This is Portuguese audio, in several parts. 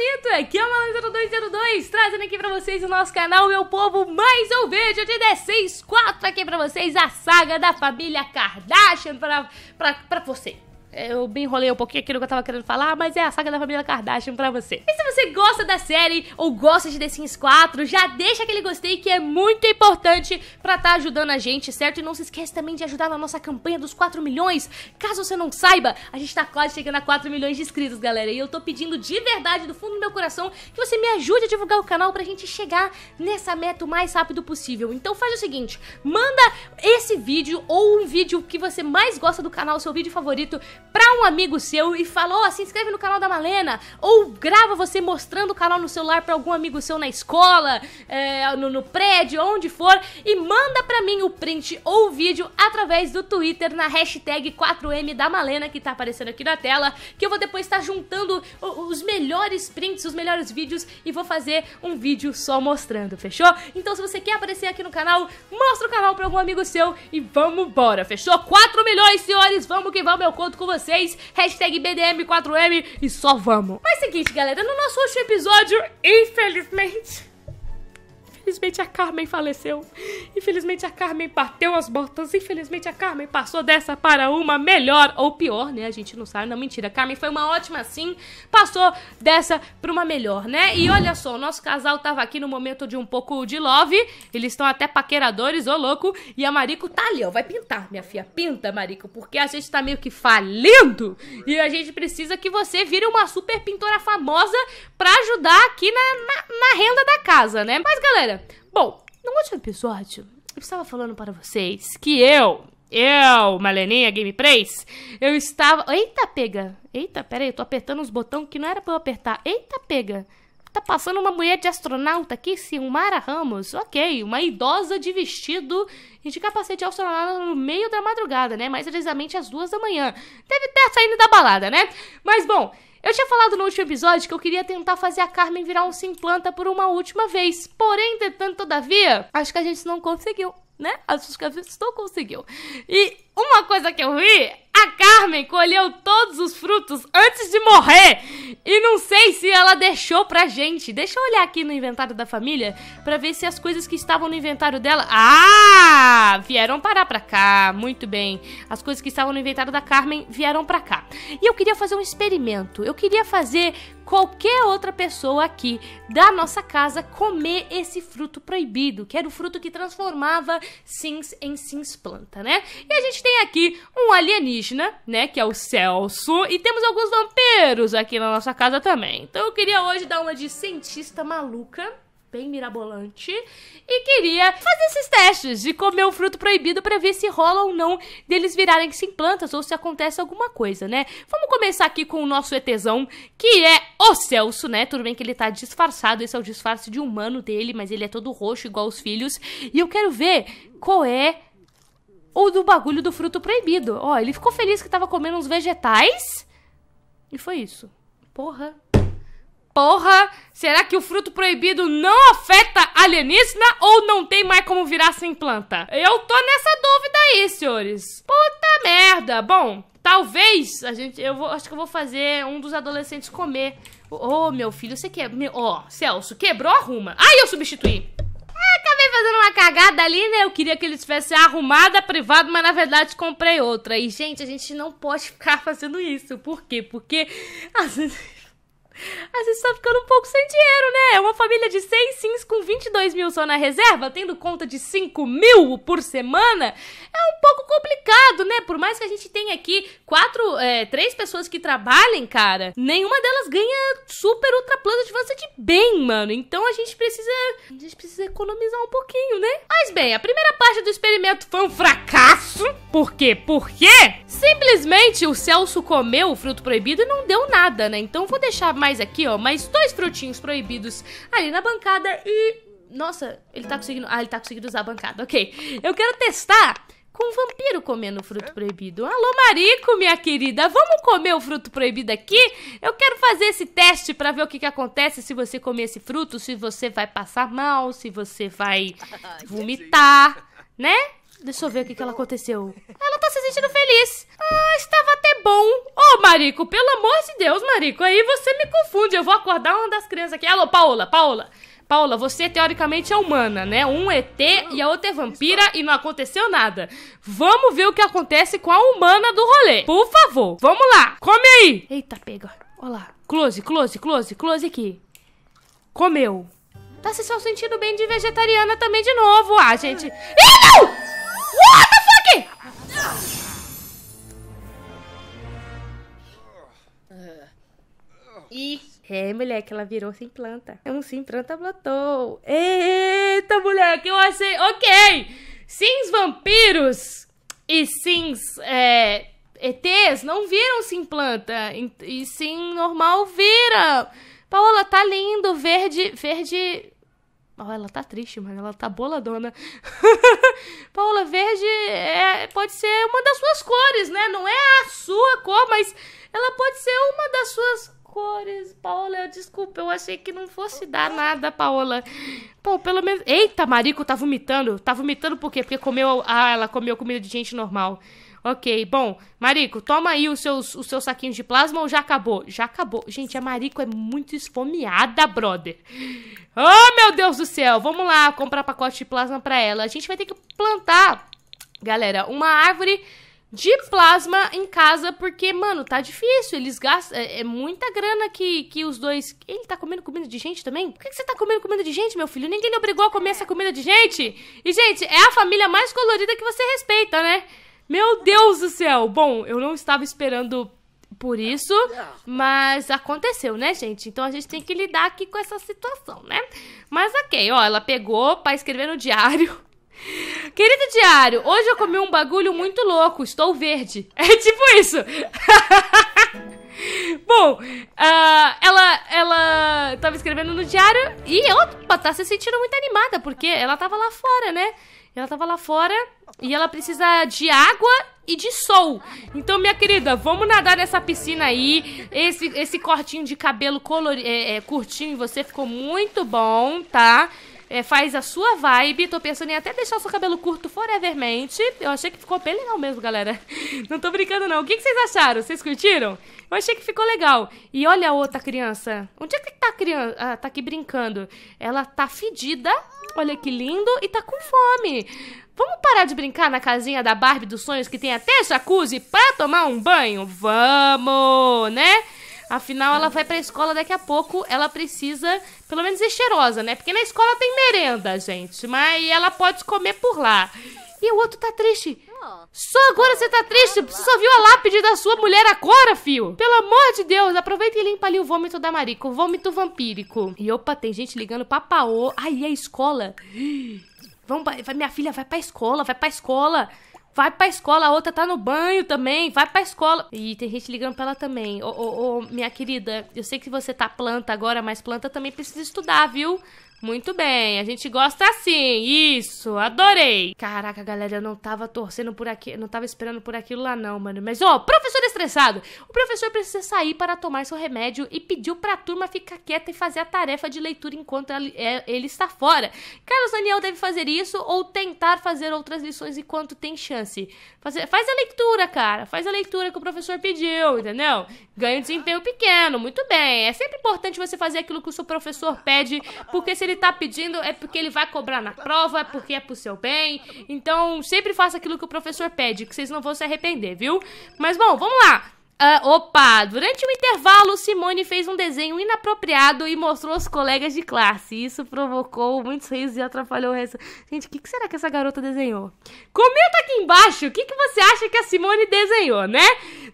bonito, aqui é o Manuel0202, trazendo aqui pra vocês o nosso canal, meu povo, mais um vídeo de The Sims 4 aqui pra vocês, a saga da família Kardashian pra você. Eu bem enrolei um pouquinho aquilo que eu tava querendo falar, mas é a saga da família Kardashian pra você. E se você gosta da série ou gosta de The Sims 4, já deixa aquele gostei que é muito importante pra tá ajudando a gente, certo? E não se esquece também de ajudar na nossa campanha dos 4 milhões. Caso você não saiba, a gente tá quase chegando a 4 milhões de inscritos, galera. E eu tô pedindo de verdade, do fundo do meu coração, que você me ajude a divulgar o canal pra gente chegar nessa meta o mais rápido possível. Então faz o seguinte, manda esse vídeo ou um vídeo que você mais gosta do canal, seu vídeo favorito, pra um amigo seu e falou, ó, se inscreve no canal da Malena, ou grava você mostrando o canal no celular pra algum amigo seu na escola, no prédio, onde for, e manda pra mim o print ou o vídeo através do Twitter na hashtag 4M da Malena, que tá aparecendo aqui na tela, que eu vou depois estar juntando os melhores prints, os melhores vídeos, e vou fazer um vídeo só mostrando, fechou? Então se você quer aparecer aqui no canal, mostra o canal pra algum amigo seu e vamos embora, fechou? 4 milhões, senhores, vamos que vamos, eu conto com vocês, hashtag BDM4M e só vamos. Mas é o seguinte, galera, no nosso último episódio, infelizmente a Carmen faleceu, infelizmente a Carmen bateu as botas, infelizmente a Carmen passou dessa para uma melhor ou pior, né, a gente não sabe, não, mentira, a Carmen foi uma ótima sim, passou dessa para uma melhor, né, e olha só, o nosso casal tava aqui no momento de um pouco de love, eles estão até paqueradores, ô louco, e a Marico tá ali, ó, vai pintar, minha filha, pinta, Marico, porque a gente tá meio que falindo, e a gente precisa que você vire uma super pintora famosa pra ajudar aqui na renda da casa, né, mas galera, bom, no último episódio, eu estava falando para vocês que eu, Maleninha Gameplays, eu estava... Eita, pega! Eita, pera aí, eu tô apertando uns botões que não era pra eu apertar. Eita, pega! Tá passando uma mulher de astronauta aqui, sim, o Mara Ramos. Ok, uma idosa de vestido e de capacete astronauta no meio da madrugada, né? Mais precisamente às 2 da manhã. Deve estar saindo da balada, né? Mas, bom, eu tinha falado no último episódio que eu queria tentar fazer a Carmen virar um simplanta por uma última vez. Porém, entretanto, todavia, acho que a gente não conseguiu, né? Acho que a gente não conseguiu. E uma coisa que eu vi, a Carmen colheu todos os frutos antes de morrer. E não sei se ela deixou pra gente. Deixa eu olhar aqui no inventário da família pra ver se as coisas que estavam no inventário dela... Ah! Vieram parar pra cá. Muito bem. As coisas que estavam no inventário da Carmen vieram pra cá. E eu queria fazer um experimento. Eu queria fazer qualquer outra pessoa aqui da nossa casa comer esse fruto proibido, que era o fruto que transformava Sims em Sims planta, né? E a gente tem aqui um alienígena, né, que é o Celso, e temos alguns vampiros aqui na nossa casa também. Então eu queria hoje dar uma de cientista maluca, bem mirabolante, e queria fazer esses testes de comer o fruto proibido pra ver se rola ou não deles virarem Sims plantas ou se acontece alguma coisa, né? Vamos começar aqui com o nosso ETzão, que é o Celso, né? Tudo bem que ele tá disfarçado, esse é o disfarce de humano dele, mas ele é todo roxo, igual os filhos, e eu quero ver qual é o do bagulho do fruto proibido. Ó, ele ficou feliz que tava comendo uns vegetais, e foi isso. Porra. Porra, será que o fruto proibido não afeta alienígena ou não tem mais como virar sem planta? Eu tô nessa dúvida aí, senhores. Puta merda. Bom, talvez a gente... acho que eu vou fazer um dos adolescentes comer. Ô, meu filho, você quebrou... Ó, Celso, quebrou, arruma. Ai, eu substituí. Acabei fazendo uma cagada ali, né? Eu queria que ele tivesse arrumada, privado, mas na verdade comprei outra. E, gente, a gente não pode ficar fazendo isso. Por quê? Porque... a gente tá ficando um pouco sem dinheiro, né? É uma família de 6 sims com 22 mil só na reserva, tendo conta de 5 mil por semana, é um pouco complicado, né? Por mais que a gente tenha aqui 3 pessoas que trabalhem, cara, nenhuma delas ganha super ultra plano de avanço de bem, mano. Então a gente precisa economizar um pouquinho, né? Mas bem, a primeira parte do experimento foi um fracasso. Por quê? Porque simplesmente o Celso comeu o fruto proibido e não deu nada, né? Então vou deixar mais aqui, ó, mais 2 frutinhos proibidos ali na bancada e... Nossa, ele tá conseguindo... Ah, ele tá conseguindo usar a bancada, ok. Eu quero testar com um vampiro comendo fruto proibido. Alô, Marico, minha querida, vamos comer o fruto proibido aqui? Eu quero fazer esse teste pra ver o que acontece se você comer esse fruto, se você vai passar mal, se você vai vomitar, né? Deixa eu ver o que, que ela aconteceu. Ela tá se sentindo feliz. Ah, estava até bom. Ô, Marico, pelo amor de Deus, Marico. Aí você me confunde. Eu vou acordar uma das crianças aqui. Alô, Paola, Paola. Paola, você teoricamente é humana, né? Um ET e a outra é vampira e não aconteceu nada. Vamos ver o que acontece com a humana do rolê. Por favor, vamos lá. Come aí. Eita, pega. Olha lá. Close, close, close, close aqui. Comeu. Tá se só sentindo bem de vegetariana também de novo. Ah, gente. Ih, não! What the fuck? Ih. É, moleque, ela virou sem planta. Então, sim, planta brotou. Eita, moleque, eu achei... Ok! Sims vampiros e sims ETs não viram sem planta. E sim, normal, viram. Paola, tá lindo, verde... Verde... Oh, ela tá triste, mano. Ela tá boladona. Paola, verde pode ser uma das suas cores, né? Não é a sua cor, mas ela pode ser uma das suas... cores, Paola, desculpa, eu achei que não fosse dar nada, Paola. Pô, pelo menos... Eita, Marico, tá vomitando. Tá vomitando por quê? Porque comeu... Ah, ela comeu comida de gente normal. Ok, bom, Marico, toma aí os seus saquinhos de plasma ou já acabou? Já acabou. Gente, a Marico é muito esfomeada, brother. Oh, meu Deus do céu. Vamos lá comprar pacote de plasma pra ela. A gente vai ter que plantar, galera, uma árvore... de plasma em casa, porque, mano, tá difícil, eles gastam... É muita grana que os dois... Ele tá comendo comida de gente também? Por que você tá comendo comida de gente, meu filho? Ninguém lhe obrigou a comer essa comida de gente? E, gente, é a família mais colorida que você respeita, né? Meu Deus do céu! Bom, eu não estava esperando por isso, mas aconteceu, né, gente? Então a gente tem que lidar aqui com essa situação, né? Mas ok, ó, ela pegou pra escrever no diário... Querido diário, hoje eu comi um bagulho muito louco, estou verde. É tipo isso. Bom, ela tava escrevendo no diário e ela tá se sentindo muito animada, porque ela tava lá fora, né? Ela tava lá fora e ela precisa de água e de sol. Então, minha querida, vamos nadar nessa piscina aí. Esse cortinho de cabelo curtinho em você ficou muito bom, tá? É, faz a sua vibe. Tô pensando em até deixar o seu cabelo curto forevermente. Eu achei que ficou bem legal mesmo, galera. Não tô brincando, não. O que vocês acharam? Vocês curtiram? Eu achei que ficou legal. E olha a outra criança. Onde é que tá a criança? Ah, tá aqui brincando. Ela tá fedida. Olha que lindo. E tá com fome. Vamos parar de brincar na casinha da Barbie dos sonhos, que tem até jacuzzi pra tomar um banho? Vamos, né? Afinal, ela vai pra escola daqui a pouco, ela precisa, pelo menos, ser cheirosa, né? Porque na escola tem merenda, gente, mas ela pode comer por lá. E o outro tá triste. Só agora você tá triste? Você só viu a lápide da sua mulher agora, fio? Pelo amor de Deus, aproveita e limpa ali o vômito da Marico, o vômito vampírico. E opa, tem gente ligando pra Paô. Ai, a escola? Vamos, minha filha, vai pra escola, vai pra escola. Vai pra escola, a outra tá no banho também, vai pra escola. Ih, tem gente ligando pra ela também. Ô, minha querida, eu sei que você tá planta agora, mas planta também precisa estudar, viu? Muito bem, a gente gosta assim, isso, adorei. Caraca, galera, eu não tava torcendo por aqui, não tava esperando por aquilo lá não, mano. Mas, ó, professor estressado, o professor precisa sair para tomar seu remédio e pediu pra turma ficar quieta e fazer a tarefa de leitura enquanto ele está fora. Carlos Daniel deve fazer isso ou tentar fazer outras lições enquanto tem chance. Faz a leitura, cara, faz a leitura que o professor pediu, entendeu? Ganha um desempenho pequeno, muito bem. É sempre importante você fazer aquilo que o seu professor pede, porque se ele tá pedindo, é porque ele vai cobrar na prova, é porque é pro seu bem. Então, sempre faça aquilo que o professor pede, que vocês não vão se arrepender, viu? Mas, bom, vamos lá. Opa, durante um intervalo, Simone fez um desenho inapropriado e mostrou aos colegas de classe. Isso provocou muitos risos e atrapalhou o resto. Gente, o que será que essa garota desenhou? Comenta aqui embaixo o que você acha que a Simone desenhou, né?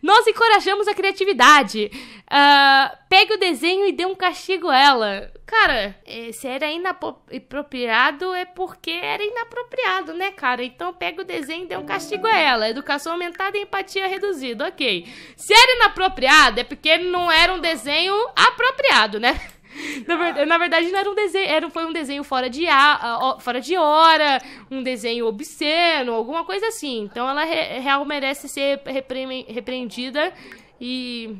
Nós encorajamos a criatividade. Pegue o desenho e dê um castigo a ela. Cara, se era inapropriado é porque era inapropriado, né, cara? Então pega o desenho e dê um castigo a ela. Educação aumentada e empatia reduzida, ok. Se era inapropriado é porque não era um desenho apropriado, né? Na verdade, não era um desenho, foi um desenho fora de hora, um desenho obsceno, alguma coisa assim. Então ela realmente merece ser repreendida e...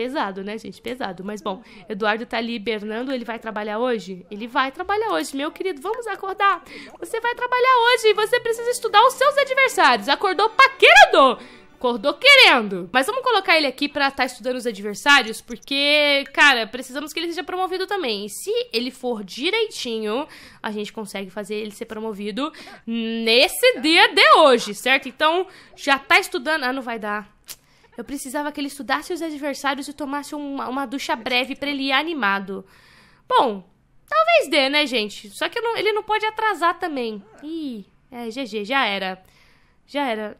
pesado, né, gente? Pesado. Mas, bom, Eduardo tá ali hibernando. Ele vai trabalhar hoje? Ele vai trabalhar hoje, meu querido. Vamos acordar. Você vai trabalhar hoje e você precisa estudar os seus adversários. Acordou paquerando. Acordou querendo. Mas vamos colocar ele aqui pra estar estudando os adversários, porque, cara, precisamos que ele seja promovido também. E se ele for direitinho, a gente consegue fazer ele ser promovido nesse dia de hoje, certo? Então, já tá estudando. Ah, não vai dar. Eu precisava que ele estudasse os adversários e tomasse uma ducha breve pra ele ir animado. Bom, talvez dê, né, gente? Só que ele não pode atrasar também. Ih, é, GG, já era. Já era.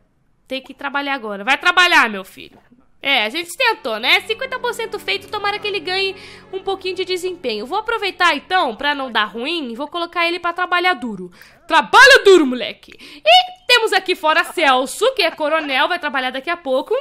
Tem que trabalhar agora. Vai trabalhar, meu filho. É, a gente tentou, né? 50% feito, tomara que ele ganhe um pouquinho de desempenho. Vou aproveitar, então, pra não dar ruim, e vou colocar ele pra trabalhar duro. Trabalha duro, moleque! E temos aqui fora Celso, que é coronel, vai trabalhar daqui a pouco.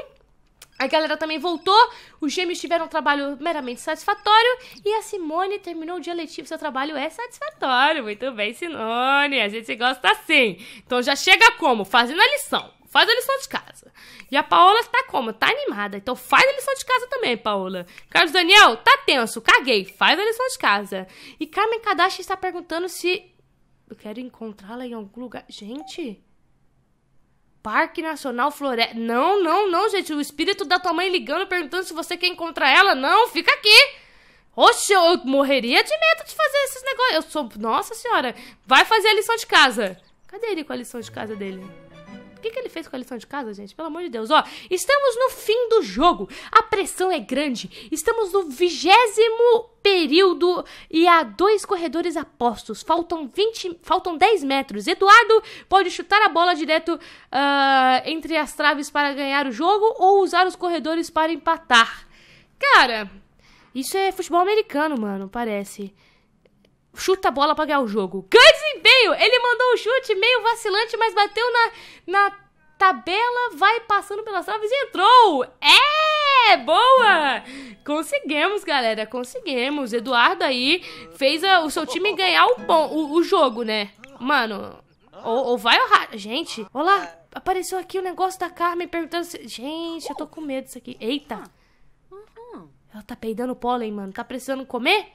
A galera também voltou, os gêmeos tiveram um trabalho meramente satisfatório e a Simone terminou o dia letivo, seu trabalho é satisfatório. Muito bem, Simone, a gente gosta assim. Então já chega como? Fazendo a lição. Faz a lição de casa. E a Paola tá como? Tá animada. Então faz a lição de casa também, Paola. Carlos Daniel, tá tenso. Caguei. Faz a lição de casa. E Carmen Kadashi está perguntando se... eu quero encontrá-la em algum lugar. Gente... Parque Nacional Floresta... Não, não, não, gente. O espírito da tua mãe ligando, perguntando se você quer encontrar ela. Não, fica aqui. Oxe, eu morreria de medo de fazer esses negócios. Eu sou... Nossa senhora. Vai fazer a lição de casa. Cadê ele com a lição de casa dele? O que ele fez com a lição de casa, gente? Pelo amor de Deus. Ó, estamos no fim do jogo. A pressão é grande. Estamos no 20º período e há 2 corredores apostos. Faltam 10 metros. Eduardo pode chutar a bola direto entre as traves para ganhar o jogo ou usar os corredores para empatar. Cara, isso é futebol americano, mano, parece. Chuta a bola pra ganhar o jogo. Ganha desempenho! Ele mandou um chute meio vacilante, mas bateu na tabela, vai passando pelas traves e entrou! É! Boa! Conseguimos, galera, conseguimos. Eduardo aí fez o seu time ganhar o jogo, né? Mano, ou vai ou racha. Gente, olha lá, apareceu aqui o negócio da Carmen perguntando se... Gente, eu tô com medo disso aqui. Eita! Ela tá peidando pólen, mano. Tá precisando comer?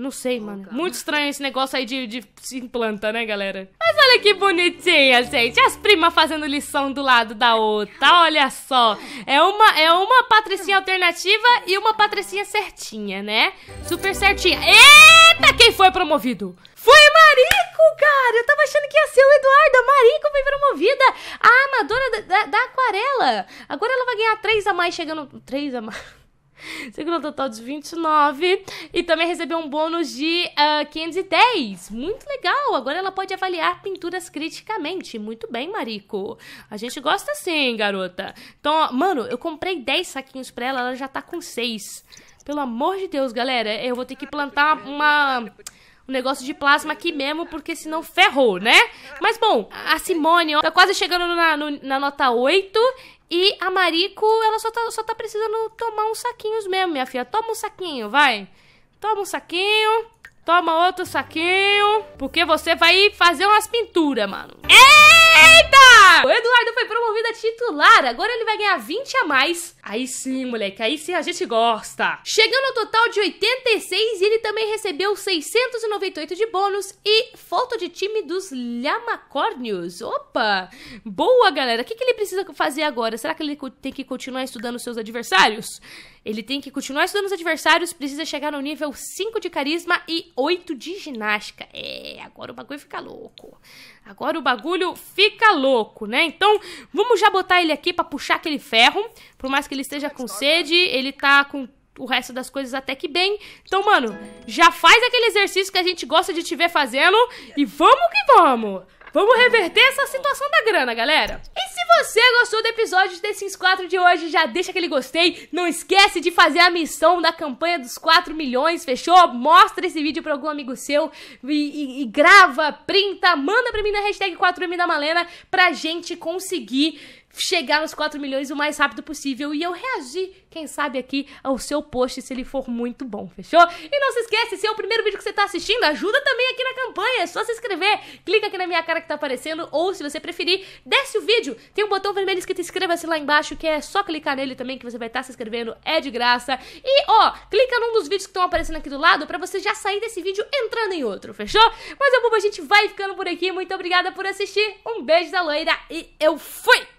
Não sei, mano. Muito estranho esse negócio aí de implanta, né, galera? Mas olha que bonitinha, gente. As primas fazendo lição do lado da outra. Olha só. É uma patricinha alternativa e uma patricinha certinha, né? Super certinha. Eita, quem foi promovido? Foi Marico, cara. Eu tava achando que ia ser o Eduardo. A Marico foi promovida. A amadora da aquarela. Agora ela vai ganhar 3 a mais, chegando... 3 a mais... Segundo o total de 29. E também recebeu um bônus de 510. Muito legal. Agora ela pode avaliar pinturas criticamente. Muito bem, Marico. A gente gosta sim, garota. Então, ó, mano, eu comprei 10 saquinhos pra ela. Ela já tá com 6. Pelo amor de Deus, galera. Eu vou ter que plantar um negócio de plasma aqui mesmo, porque senão ferrou, né? Mas, bom, a Simone ó, tá quase chegando na nota 8. E a Marico, ela só tá precisando tomar uns saquinhos mesmo, minha filha. Toma um saquinho, vai. Toma um saquinho. Toma outro saquinho. Porque você vai fazer umas pinturas, mano. Eita! O Eduardo foi promovido a titular. Agora ele vai ganhar 20 a mais. Aí sim, moleque. Aí sim a gente gosta. Chegando ao total de 86, ele também recebeu 698 de bônus e foto de time dos Llamacórnios. Opa! Boa, galera. O que ele precisa fazer agora? Será que ele tem que continuar estudando seus adversários? Ele tem que continuar estudando os adversários, precisa chegar no nível 5 de carisma e 8 de ginástica. É, agora o bagulho fica louco. Agora o bagulho fica louco, né? Então, vamos já botar ele aqui pra puxar aquele ferro. Por mais que ele esteja com sede, ele tá com o resto das coisas até que bem. Então, mano, já faz aquele exercício que a gente gosta de te ver fazendo. E vamos que vamos! Vamos reverter essa situação da grana, galera. E se você gostou do episódio de The Sims 4 de hoje, já deixa aquele gostei. Não esquece de fazer a missão da campanha dos 4 milhões, fechou? Mostra esse vídeo pra algum amigo seu e grava, printa, manda pra mim na hashtag 4M da Malena pra gente conseguir chegar aos 4 milhões o mais rápido possível e eu reagir, quem sabe aqui, ao seu post se ele for muito bom, fechou? E não se esquece, se é o primeiro vídeo que você tá assistindo, ajuda também aqui na campanha, é só se inscrever, clica aqui na minha cara que tá aparecendo, ou se você preferir, desce o vídeo, tem um botão vermelho escrito inscreva-se lá embaixo, que é só clicar nele também que você vai estar se inscrevendo, é de graça. E ó, clica num dos vídeos que estão aparecendo aqui do lado pra você já sair desse vídeo entrando em outro, fechou? Mas é bom, a gente vai ficando por aqui, muito obrigada por assistir, um beijo da loira e eu fui!